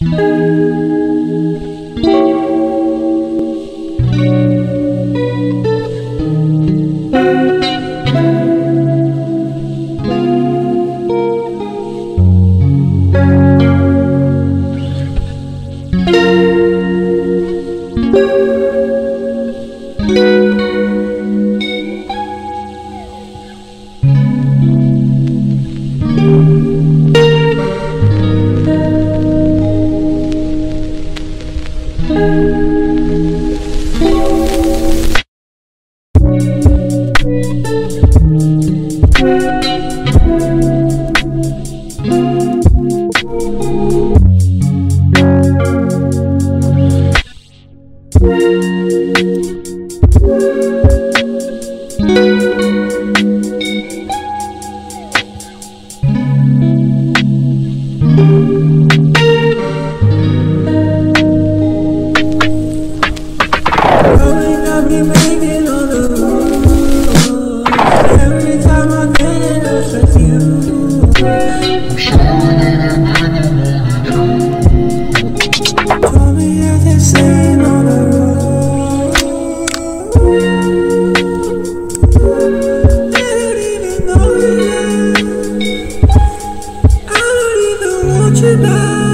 You know.